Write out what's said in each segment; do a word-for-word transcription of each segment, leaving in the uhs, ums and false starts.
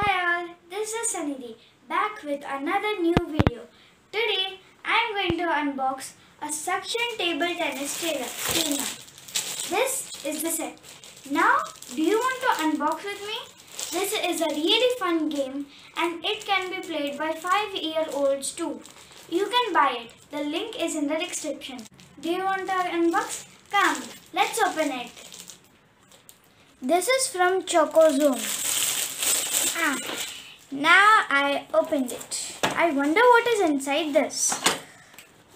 Hi all, this is Sannidhi, back with another new video. Today, I am going to unbox a suction table tennis trainer. This is the set. Now, do you want to unbox with me? This is a really fun game and it can be played by five year olds too. You can buy it. The link is in the description. Do you want to unbox? Come, let's open it. This is from ChocoZone. Ah, now I opened it. I wonder what is inside this.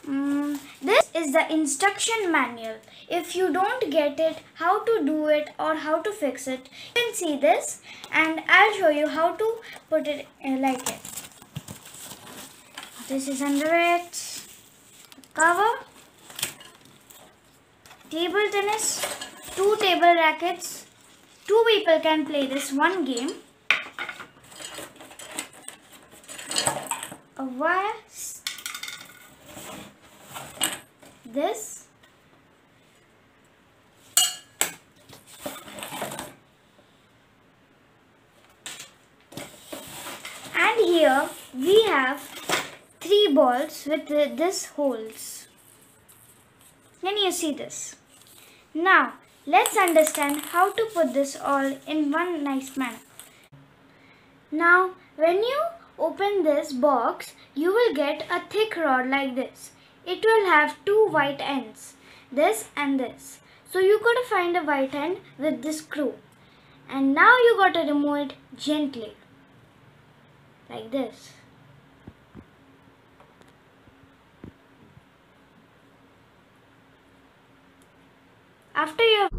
Mm, this is the instruction manual. If you don't get it, how to do it or how to fix it, you can see this and I'll show you how to put it like it. This is under it. Cover. Table tennis. Two table rackets. Two people can play this one game. A wire, this, and here we have three balls with these holes. Can you see this? Now let's understand how to put this all in one nice manner. Now when you open this box, you will get a thick rod like this. It will have two white ends, this and this. So you gotta find a white end with this screw. And now you gotta remove it gently, like this. After you have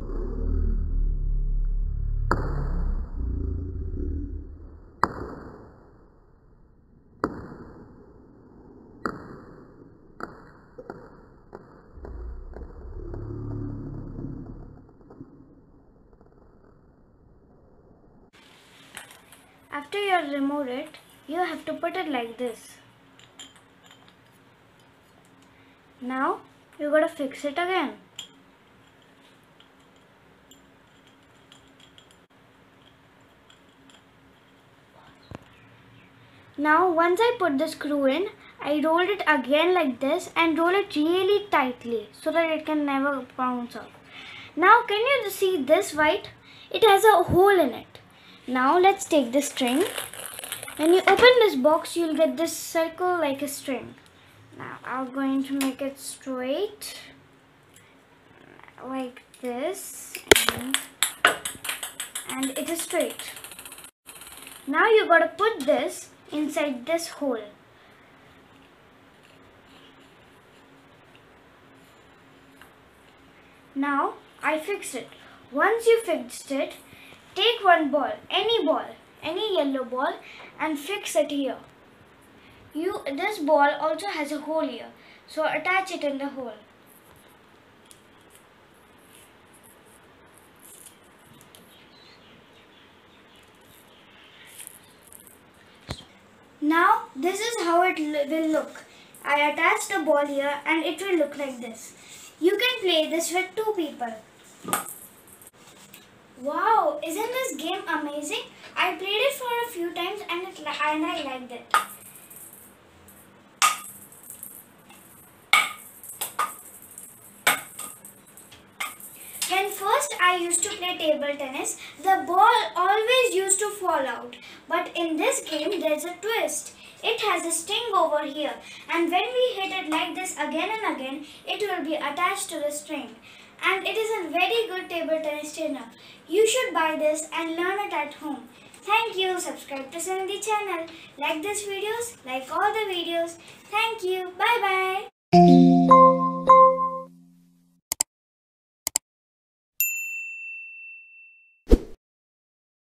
After you have removed it, you have to put it like this. Now you gotta fix it again. Now once I put the screw in, I rolled it again like this and roll it really tightly so that it can never bounce off. Now can you see this white? It has a hole in it. Now let's take this string. When you open this box, you'll get this circle like a string. Now I'm going to make it straight like this, and, and it is straight. Now you gotta put this inside this hole. Now I fixed it. Once you fixed it, take one ball, any ball, any yellow ball, and fix it here. You, this ball also has a hole here, so attach it in the hole. Now this is how it will look. I attached a ball here and it will look like this. You can play this with two people. Wow, isn't this game amazing? I played it for a few times and, it, and I liked it. When first I used to play table tennis, the ball always used to fall out. But in this game, there's a twist. It has a string over here. And when we hit it like this again and again, it will be attached to the string. And it is a very good table tennis trainer. You should buy this and learn it at home. Thank you. Subscribe to Sannidhi channel. Like this videos. Like all the videos. Thank you. Bye bye.